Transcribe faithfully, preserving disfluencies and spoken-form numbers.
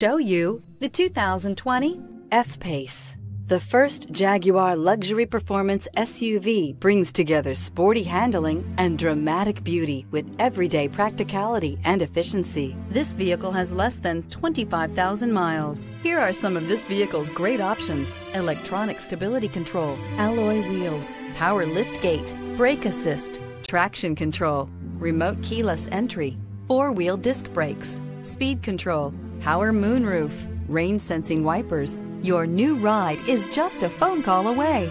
Show you the two thousand twenty F-Pace. The first Jaguar luxury performance S U V brings together sporty handling and dramatic beauty with everyday practicality and efficiency. This vehicle has less than twenty-five thousand miles. Here are some of this vehicle's great options: electronic stability control, alloy wheels, power lift gate, brake assist, traction control, remote keyless entry, four-wheel disc brakes, speed control, power moonroof, rain sensing wipers. Your new ride is just a phone call away.